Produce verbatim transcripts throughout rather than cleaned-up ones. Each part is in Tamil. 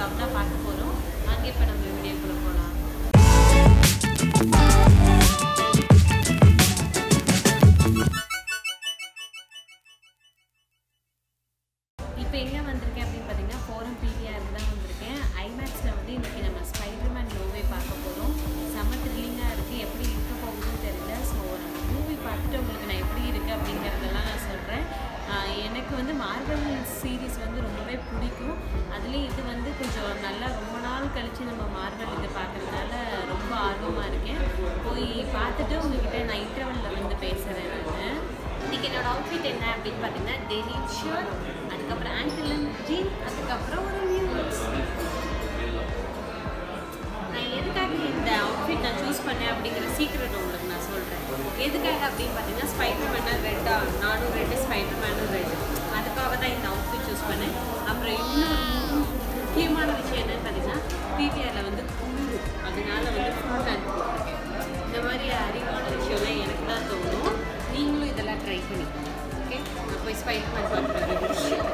ப்ளாக் தான் பார்க்க போகிறோம். வாங்க இப்போ நம்ம வீடியோக்குள்ளே போகலாம். இப்போ எங்கே வந்திருக்கேன் அப்படின்னு பார்த்தீங்கன்னா ஃபோரம் பீவிஆருக்கு தான் வந்திருக்கேன். ஐமேக்ஸில் வந்து இன்றைக்கி நம்ம ஸ்பைடர்மேன் மூவி பார்க்க போகிறோம். செம த்ரில்லிங்காக இருக்குது. எப்படி இருக்க போகுதுன்னு தெரியல. ஸோ நம்ம மூவி பார்த்துட்டு உங்களுக்கு நான் எப்படி இருக்குது அப்படிங்கிறதெல்லாம் நான் சொல்கிறேன். எனக்கு வந்து மார்வல் சீரீஸ் வந்து ரொம்பவே பிடிக்கும். அதுலேயும் இது வந்து கொஞ்சம் நல்லா ரொம்ப நாள் கழித்து நம்ம மார்வல் இதை பார்க்குறதுனால ரொம்ப ஆர்வமாக இருக்கேன். போய் பார்த்துட்டு உங்கள்கிட்ட நான் இன்டர்வலில் வந்து பேசுகிறேன். நான் இன்றைக்கி என்னோடய அவுட்ஃபிட் என்ன அப்படின்னு பார்த்தீங்கன்னா டெனிம் ஷர்ட், அதுக்கப்புறம் ஆங்கிலன் ஜீன், அதுக்கப்புறம் ஒரு நியூ லுக்ஸ். நான் எதுக்காக இந்த அவுட்ஃபிட் நான் சூஸ் பண்ணேன் அப்படிங்கிற சீக்ரெட் உங்களுக்கு நான் சொல்கிறேன். எதுக்காக அப்படின்னு பார்த்தீங்கன்னா ஸ்பைடர்மேனா ரெட்டாக நானும் ரெட்டு ஸ்பைடர்மேனும் ரெட்டு, அதுக்காக தான் இந்த அவுட்ஃபிட் சூஸ் பண்ணேன். அப்புறம் இன்னும் முக்கியமான விஷயம் என்னென்னு பார்த்தீங்கன்னா பீவிஆரில் வந்து குழு, அதனால வந்து ஃபுல் இந்த மாதிரி அறிவான விஷயம்லாம் எனக்கு தான் தோணும். நீங்களும் இதெல்லாம் ட்ரை பண்ணிக்கோங்க. ஓகே, நான் போய் ஸ்பைடர்மேன் பார்க்குறேன்.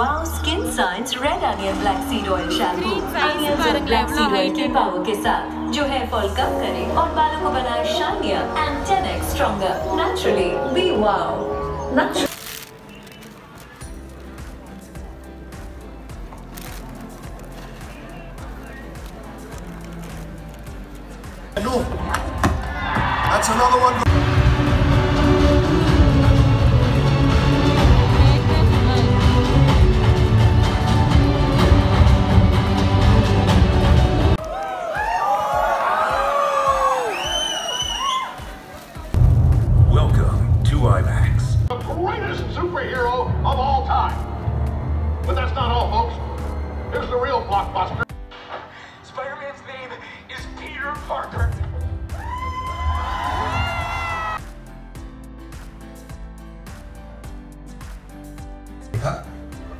Wow, skin science red onion black seed oil shampoo onions और black seed oil के पावर के साथ जो hair fall कम करे और बालों को बनाए shinier and ten x stronger naturally be wow naturally. No, that's another one. Spider-Man's name is Peter Parker.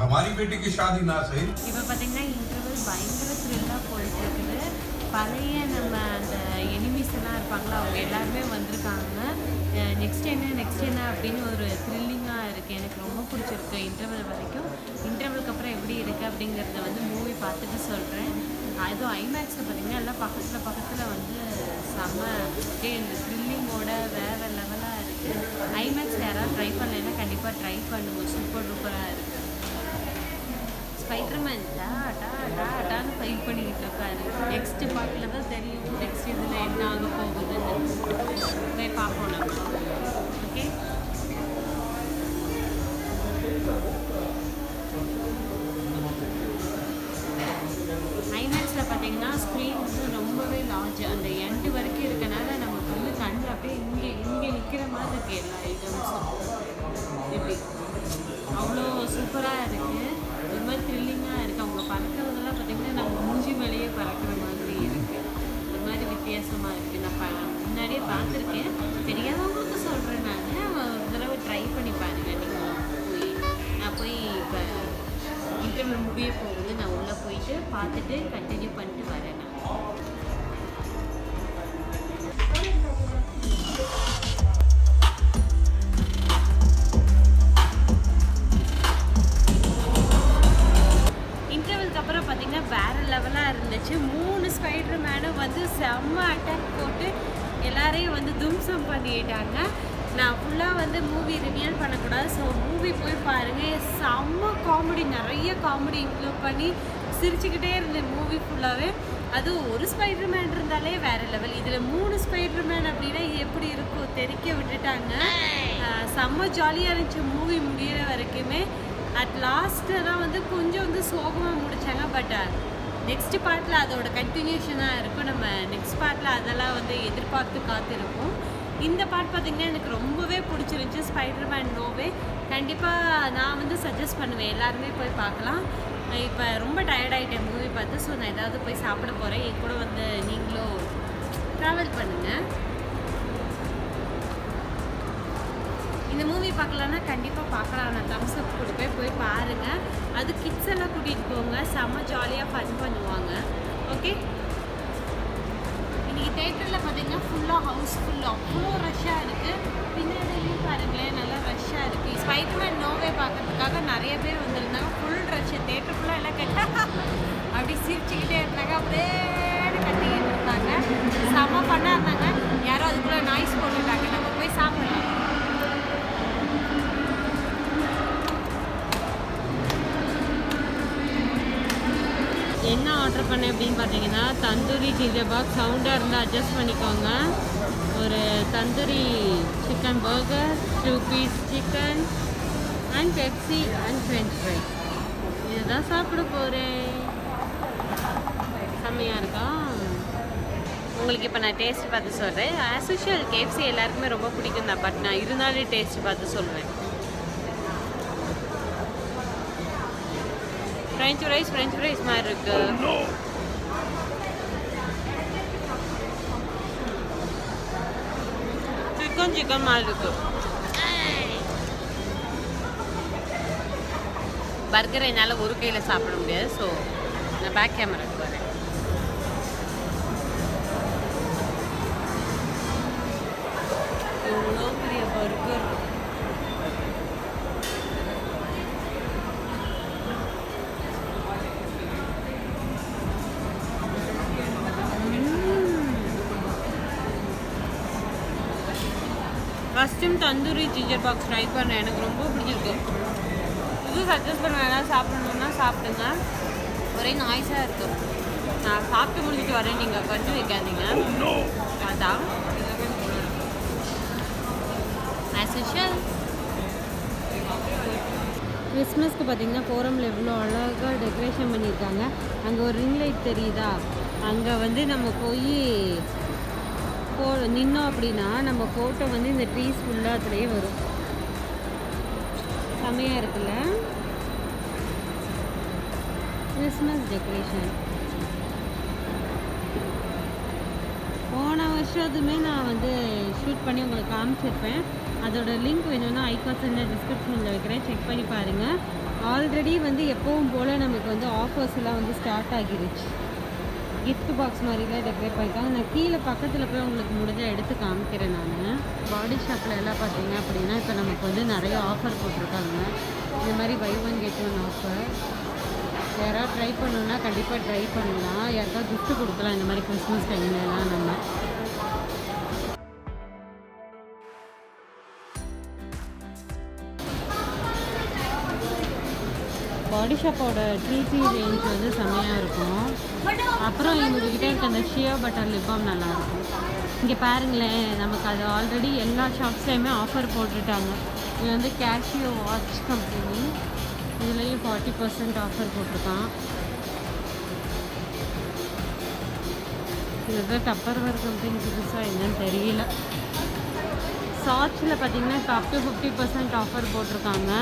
हमारी बेटी की शादी ना सही। इबा पतिंगा इंटरवल बाइंगर थ्रिल्ला पोल्टे के पढ़ाई है ना मैं एनिमी सेनार पंगला हो गया लार में वंदर कांगना नेक्स्ट टाइम है नेक्स्ट टाइम ना अपने और थ्रिलिंगा रखे ने क्रोमो पुरचर का इंटरवल वाले क्यों इंटरवल कपड़ा एवरी रखा अपने करता वंदर मूवी पाते भी सोल रहे हैं आये तो IMAX का पतिंगा अल्लाह पाकतला पाकतला वंदर सामा टेन थ्रिलिंग ओड़ा वैर लवला रखे IMAX यारा ट्राई पन लेना कंडीपर ट्राई पन वो सुपर डुपर आ रखे ஸ்பைடர்மேன் டா டா டா டான்னு ஃபைல் பண்ணிக்கிட்டு இருக்காரு. நெக்ஸ்ட் பார்ட்டில் தான் தெரியும் நெக்ஸ்ட் இதில் என்ன ஆக போகுதுன்னு. போய் பார்ப்போம் நம்ம. ஓகே, ஐமேக்ஸில் பார்த்தீங்கன்னா ஸ்க்ரீன் வந்து ரொம்பவே லார்ஜ், அந்த எண்டு வரைக்கும் இருக்கனால நமக்கு வந்து கண்டு அப்படியே இங்கே இங்கே நிற்கிற மாதிரி இருக்குது. எல்லா ஐட்டம்ஸும் இப்படி அவ்வளோ சூப்பராக இருக்குது. ரொம்ப த்ரில்லிங்காக இருக்குது. அவங்க பறக்கிறதெல்லாம் பார்த்திங்கன்னா நம்ம மூஞ்சி மேலேயே பறக்கிற மாதிரி இருக்குது. ஒரு மாதிரி வித்தியாசமாக இருக்குது. நான் ப முன்னாடியே பார்த்துருக்கேன். தெரியாதவங்களுக்கு சொல்கிறேன். நான் ஒரு தடவை ட்ரை பண்ணி பாருங்கள். நீங்கள் போய் நான் போய் இப்போ இன்டர்வியூ முடிய போகுது. நான் உள்ளே போயிட்டு பார்த்துட்டு கண்டினியூ பண்ணிட்டு வரேன். நான் மூணு ஸ்பைடர்மேனும் வந்து செம்ம அட்டாக் போட்டு எல்லாரையும் வந்து தும்சம் பண்ணிட்டாங்க. நான் ஃபுல்லாக வந்து மூவி ரிவியல் பண்ணக்கூடாது. ஸோ மூவி போய் பாருங்கள். செம்ம காமெடி, நிறைய காமெடி இன்க்ளூட் பண்ணி சிரிச்சுக்கிட்டே இருந்தேன் மூவி ஃபுல்லாகவே. அதுவும் ஒரு ஸ்பைடர்மேன் இருந்தாலே வேறு லெவல். இதில் மூணு ஸ்பைடர்மேன் அப்படின்னா எப்படி இருக்கும் தெரிக்க விட்டுட்டாங்க. செம்ம ஜாலியாக இருந்துச்சு மூவி முடிகிற வரைக்குமே. அட் லாஸ்ட்டு தான் வந்து கொஞ்சம் வந்து சோகமாக முடித்தாங்க. பட் நெக்ஸ்ட் பார்ட்டில் அதோட கண்டினியூஷனாக இருக்கும். நம்ம நெக்ஸ்ட் பார்ட்டில் அதெல்லாம் வந்து எதிர்பார்த்து காத்திருப்போம். இந்த பார்ட் பார்த்திங்கன்னா எனக்கு ரொம்பவே பிடிச்சிருந்துச்சி. ஸ்பைடர்மேன் நோவே கண்டிப்பாக நான் வந்து சஜஸ்ட் பண்ணுவேன். எல்லாருமே போய் பார்க்கலாம். இப்போ ரொம்ப டயர்டாகிட்டேன் மூவி பார்த்து. ஸோ நான் ஏதாவது போய் சாப்பிட போகிறேன். என் கூட வந்து நீங்களும் ட்ராவல் பண்ணுங்கள். இந்த மூவி பார்க்கலான்னா கண்டிப்பாக பார்க்கலாம். நான் தம்ஸ் அப் கொடுப்பேன், போய் பாருங்கள். அது கிட்ஸ் எல்லாம் கூட்டிகிட்டு போங்க, செம்ம ஜாலியாக ஃபன் பண்ணுவாங்க. ஓகே, இன்றைக்கி தேட்டரில் பார்த்திங்கன்னா ஃபுல்லாக ஹவுஸ்ஃபுல், அவ்வளோ ரஷ்ஷாக இருக்குது. பின்னாடியும் பாருங்களேன், நல்லா ரஷ்ஷாக இருக்குது. ஸ்பைடர்மேன் நோவே பார்க்குறதுக்காக நிறைய பேர் வந்திருந்தாங்க. ஃபுல் ரஷ்ஷு, தேட்டர் ஃபுல்லாக எல்லாம் கேட்டாங்க, அப்படி சிரிச்சுக்கிட்டே இருந்தாங்க, அப்படியே கட்டிக்கிட்டு இருந்தாங்க. செம்ம ஃபன்னாக இருந்தாங்க. யாரும் அதுக்குள்ளே நாய்ஸ் போட்டுட்டாங்க. நம்ம போய் சாப்பிடலாம். என்ன ஆர்டர் பண்ணேன் அப்படின்னு பார்த்தீங்கன்னா, தந்தூரி ஜிஜபாக். சவுண்டாக இருந்தால் அட்ஜஸ்ட் பண்ணிக்கோங்க. ஒரு tandoori chicken burger, two piece chicken and Pepsi and French fry. இதுதான் சாப்பிட போகிறேன். செம்மையாக இருக்கா? உங்களுக்கு இப்போ நான் டேஸ்ட் பார்த்து சொல்கிறேன். ஆஸ் யூஷுவல் கேஎஃப்சி எல்லாருக்குமே ரொம்ப பிடிக்கும் தான், பட் நான் இருந்தாலும் டேஸ்ட் பார்த்து சொல்லுவேன். ஃப்ரெஞ்ச் ஃப்ரைஸ் ஃப்ரெஞ்ச் ஃப்ரைஸ் மாதிரி இருக்கு. சிக்கன் சிக்கன் மாதிரி இருக்கு. பர்கர் என்னால் ஒரு கையில் சாப்பிட முடியாது, ஸோ நான் பேக் கேமராவுக்கு வரேன். எவ்வளோ பெரிய burger! First time tandoori ginger box try பண்ணேன், எனக்கு ரொம்ப பிடிச்சிருக்கு. இது சஜஸ்ட் பண்ண வேணாம், சாப்பிடணுன்னா சாப்பிடுங்க. ஒரே நாய்ஸாக இருக்கும். நான் சாப்பிட்டு முடிச்சுட்டு வரேன், நீங்கள் கொஞ்சம் வைக்காதீங்க. அதான் ஆஸ் யூஷுவல் கிறிஸ்மஸ்க்கு பார்த்திங்கன்னா ஃபோரமில் எவ்வளோ அழகாக டெக்கரேஷன் பண்ணியிருக்காங்க. அங்கே ஒரு ரிங் லைட் தெரியுதா, அங்கே வந்து நம்ம போய் போ நின்னோம் அப்படின்னா நம்ம ஃபோட்டோ வந்து இந்த ட்ரீஸ் ஃபுல்லாக அதுலேயே வரும். செம்மையாக இருக்குல்ல கிறிஸ்மஸ் டெக்கரேஷன்? போன வருஷத்துமே நான் வந்து ஷூட் பண்ணி உங்களுக்கு காமிச்சிருப்பேன். அதோடய லிங்க் வேணும்னா ஐகாஸ் என்ன டிஸ்கிரிப்ஷனில் வைக்கிறேன், செக் பண்ணி பாருங்கள். ஆல்ரெடி வந்து எப்பவும் போல் நமக்கு வந்து ஆஃபர்ஸ்லாம் வந்து ஸ்டார்ட் ஆகிருச்சு. கிஃப்ட் பாக்ஸ் மாதிரிலாம் டெக்கரேட் பண்ணிட்டாங்க. நான் கீழே பக்கத்தில் போய் உங்களுக்கு முடிஞ்ச எடுத்து காமிக்கிறேன். நான் பாடி ஷாப்பில் எல்லாம் பார்த்தீங்க அப்படின்னா இப்போ நமக்கு வந்து நிறைய ஆஃபர் போட்டிருக்காங்க. இந்த மாதிரி buy one get one offer. யாராவது ட்ரை பண்ணணுன்னா கண்டிப்பாக ட்ரை பண்ணலாம். யாருக்காவது கிஃப்ட் கொடுக்கலாம். இந்த மாதிரி கிறிஸ்மஸ் டைம்லாம் நம்ம பாடி ஷாப்போட ட்ரீட்டி ரேஞ்ச் வந்து செம்மையாக இருக்கும். அப்புறம் எங்கள்கிட்ட இருக்க அந்த ஷியோ பட்டர் லிப்பாம் நல்லாயிருக்கும். இங்கே பாருங்களேன், நமக்கு அது ஆல்ரெடி எல்லா ஷாப்ஸ்லேயுமே ஆஃபர் போட்டுட்டாங்க. இது வந்து கேஷியோ வாட்ச் கம்பெனி, இதுலேயும் ஃபார்ட்டி பர்சன்ட் ஆஃபர் போட்டிருக்கான். இதுதான் டப்பர்வேர் கம்பெனி, புதுசாக என்னன்னு தெரியல. சாட்சில் பார்த்திங்கன்னா இப்போ up to fifty percent offer போட்டிருக்காங்க.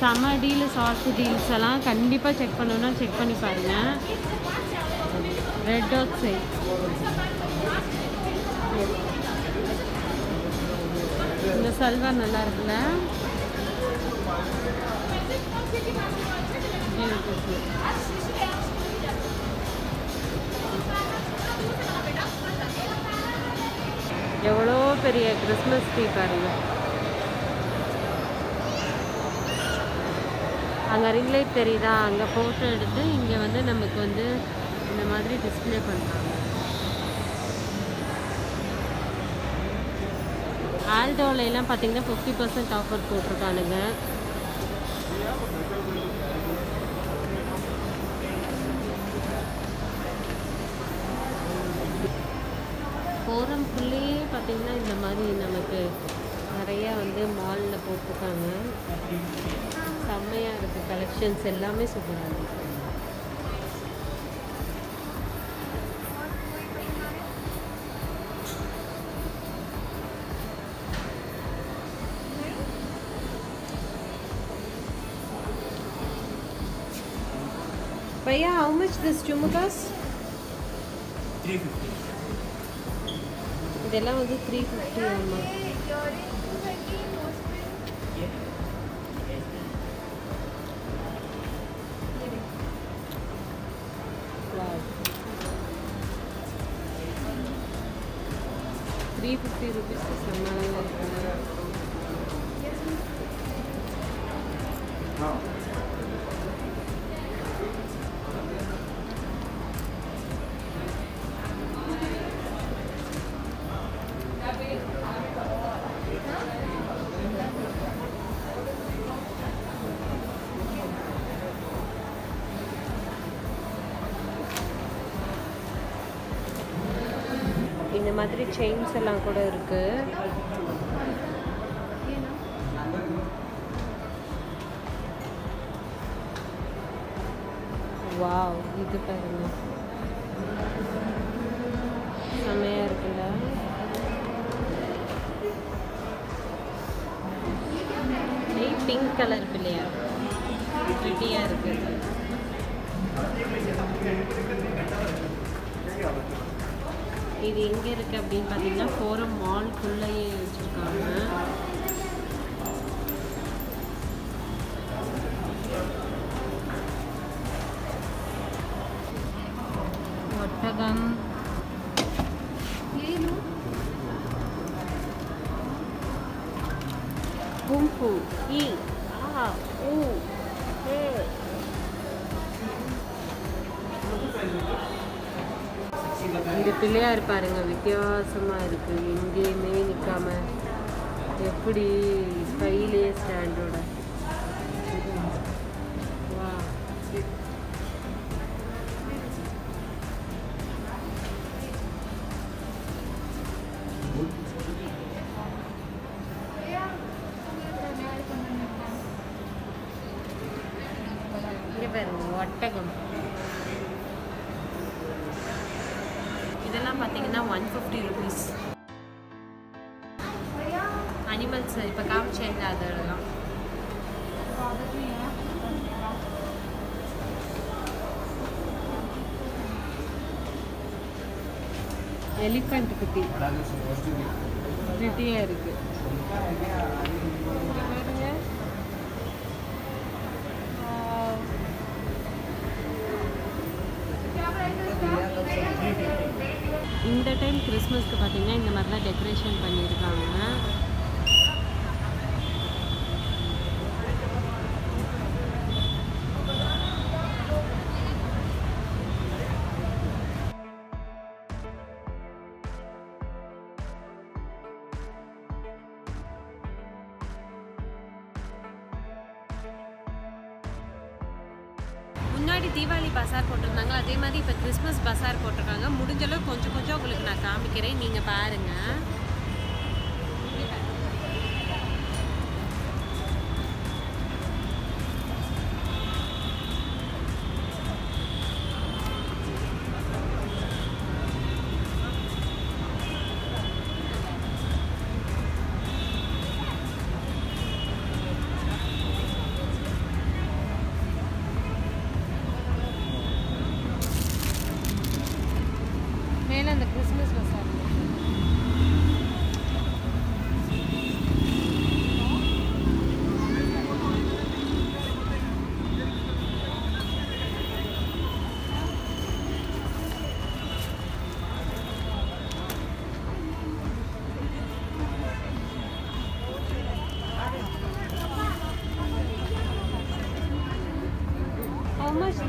செம டீல், சாட்சி டீல்ஸ் எல்லாம் கண்டிப்பாக செக் பண்ணணுன்னா செக் பண்ணி பாருங்கள். ரெட் டாக் சைட் இந்த சல்வார் நல்லா இருக்குல்ல. எவ்வளோ பெரிய கிறிஸ்மஸ் ட்ரீ பாருங்க. அங்கே ரிங் லைட் தெரியுதா, அங்கே ஃபோட்டோ எடுத்து இங்கே வந்து நமக்கு வந்து இந்த மாதிரி டிஸ்பிளே பண்ணுறாங்க. ஆல்டோலெலாம் பார்த்தீங்கன்னா ஃபிஃப்டி பர்சன்ட் ஆஃபர் போட்டிருக்கானுங்க. ஃபோரம் ஃபுல்லையே பார்த்தீங்கன்னா இந்த மாதிரி நமக்கு நிறையா வந்து மாலில் போட்டிருக்காங்க. செம்மையாக இருக்குது, கலெக்ஷன்ஸ் எல்லாமே சூப்பராக இருக்குது. Bhaiya, how much this chumukas? three fifty. Idella vandu three fifty amma. Three fifty rupees का सामान है। இந்த மாதிரி செயின்ஸ் எல்லாம் கூட இருக்கு. வாவ், இது பாருங்க, செமையா இருக்குல்ல. பிங்க் கலர் இருக்கு இல்லையா, பிரிட்டியா இருக்கு. இது எங்கே இருக்குது அப்படின்னு பார்த்தீங்கன்னா ஃபோரம் மால்குள்ளேயே வச்சுருக்காங்க. ஒட்டகம் கும்பு இ ஆ ஊ ஏ இந்த பிள்ளையார் பாருங்க, வித்தியாசமா இருக்கு. எங்கேயுமே நிக்காம எப்படி ஸ்டைலே ஸ்டாண்டோட. இங்க பாருங்க ஒட்டகம். இதெல்லாம் பார்த்தீங்கன்னா ஒன் ஃபிஃப்டி ருபீஸ். அனிமல்ஸ் இப்போ காமிச்சேன், அதெல்லாம் எலிஃபண்ட் குட்டி குட்டியாக இருக்கு. இந்த டைம் கிறிஸ்மஸ்க்கு பார்த்தீங்கன்னா இந்த மாதிரிலாம் டெக்கரேஷன் பண்ணியிருக்காங்க. முன்னாடி தீபாவளி பசார் போட்டிருந்தாங்க, அதே மாதிரி இப்போ கிறிஸ்மஸ் பசார் போட்டிருக்காங்க. முடிஞ்சளவு கொஞ்சம் கொஞ்சம் உங்களுக்கு நான் காமிக்கிறேன், நீங்கள் பாருங்கள்.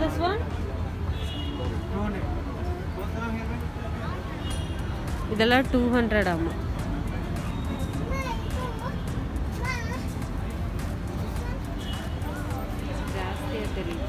This one? இதெல்லாம் டூ ஹண்ட்ரட் ஆமா. ஜாஸ்தியா தெரியும்.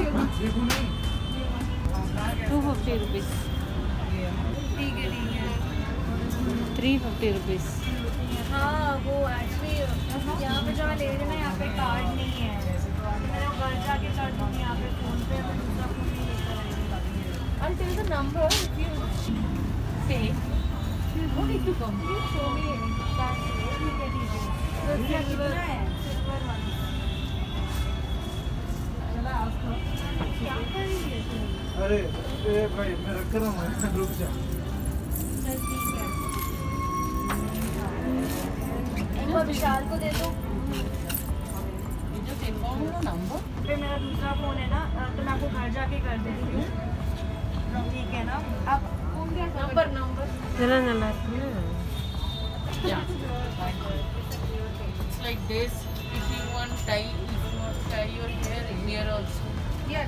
Two fifty rupees three fifty rupees हाँ वो एक्चुअली यहाँ पे जो मैं ले रही हूँ ना यहाँ पे कार्ड नहीं है मैं वो घर जाके कर दूँगी यहाँ पे फ़ोन पे और दूसरा फ़ोन भी लेकर आएंगे I'll tell you the number if you pay you don't need to come you show me that you get it तो कितना है चला आपको क्या करेंगे अरे भाई मैं रख रहा हूँ रुक जा चल ठीक है और विशाल को दे दो जो टेम्पोन है ना नंबर पे मेरा दूसरा फ़ोन है ना तो मैं आपको घर जाके कर देती हूँ ठीक है ना आप फोन क्या नंबर नंबर चला चला it's like this if you want tie if you want tie your hair here also yeah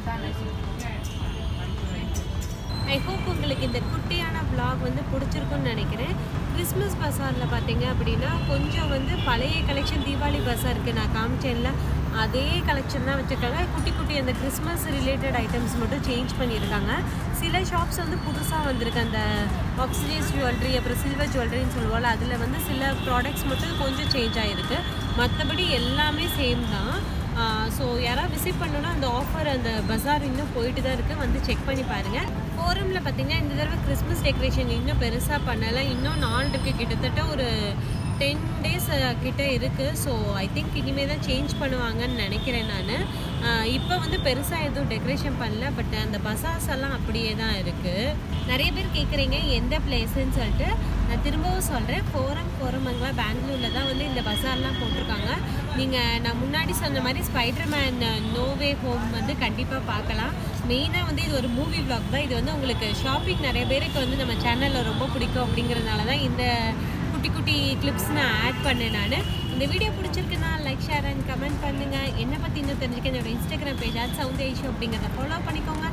I hope உங்களுக்கு இந்த குட்டியான vlog வந்து பிடிச்சிருக்கும்னு நினைக்கிறேன் கிறிஸ்மஸ் பசாரில் பார்த்தீங்க அப்படின்னா கொஞ்சம் வந்து பழைய கலெக்ஷன் தீபாவளி பசாருக்கு நான் காமிச்சேன்ல அதே கலெக்ஷன் தான் வச்சுருக்காங்க குட்டி குட்டி அந்த கிறிஸ்மஸ் ரிலேட்டட் ஐட்டம்ஸ் மட்டும் சேஞ்ச் பண்ணியிருக்காங்க சில ஷாப்ஸ் வந்து புதுசாக வந்திருக்கு அந்த ஆக்சிடைஸ் ஜுவல்லரி அப்புறம் சில்வர் ஜுவல்லரின்னு சொல்லுவாள் அதில் வந்து சில ப்ராடக்ட்ஸ் மட்டும் கொஞ்சம் சேஞ்ச் ஆகிருக்கு மற்றபடி எல்லாமே சேம் தான் ஸோ யாராவது விசிட் பண்ணோன்னா அந்த ஆஃபர் அந்த பஸார் இன்னும் போயிட்டு தான் இருக்குது வந்து செக் பண்ணி பாருங்கள் ஃபோரமில் பார்த்திங்கன்னா இந்த தடவை கிறிஸ்மஸ் டெக்கரேஷன் இன்னும் பெருசாக பண்ணலை இன்னும் நாள் இருக்குது கிட்டத்தட்ட ஒரு டென் டேஸ் கிட்டே இருக்குது ஸோ ஐ திங்க் இனிமேல் தான் சேஞ்ச் பண்ணுவாங்கன்னு நினைக்கிறேன் நான் இப்போ வந்து பெருசாக எதுவும் டெக்கரேஷன் பண்ணல பட் அந்த பஸார்ஸ் எல்லாம் அப்படியே தான் இருக்குது நிறைய பேர் கேட்குறீங்க எந்த பிளேஸுன்னு சொல்லிட்டு நான் திரும்பவும் சொல்கிறேன் ஃபோரம் ஃபோரம்ங்களா பெங்களூரில் தான் வந்து இந்த பஸார்லாம் போட்டிருக்காங்க நீங்கள் நான் முன்னாடி சொன்ன மாதிரி ஸ்பைடர்மேன் நோவே ஹோம் வந்து கண்டிப்பாக பார்க்கலாம் மெயினாக வந்து இது ஒரு மூவி வ்ளாக் தான் இது வந்து உங்களுக்கு ஷாப்பிங் நிறைய பேருக்கு வந்து நம்ம சேனலில் ரொம்ப பிடிக்கும் அப்படிங்கிறதுனால தான் இந்த குட்டி குட்டி கிளிப்ஸ் நான் ஆட் பண்ணேன் நான் இந்த வீடியோ பிடிச்சிருக்குன்னா லைக் ஷேர் அண்ட் கமெண்ட் பண்ணுங்கள் என்னை பற்றி இன்னும் தெரிஞ்சுக்க என்னோட Instagram page at sound Asia அப்படிங்கிறத ஃபாலோ பண்ணிக்கோங்க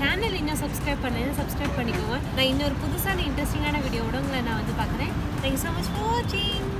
சேனல் இன்னும் சப்ஸ்கிரைப் பண்ணேன்னா சப்ஸ்கிரைப் பண்ணிக்கோங்க நான் இன்னொரு புதுசான இன்ட்ரெஸ்டிங்கான வீடியோட உங்களை நான் வந்து பார்க்குறேன் தேங்க்யூ ஸோ மச் ஃபார் வாட்சிங்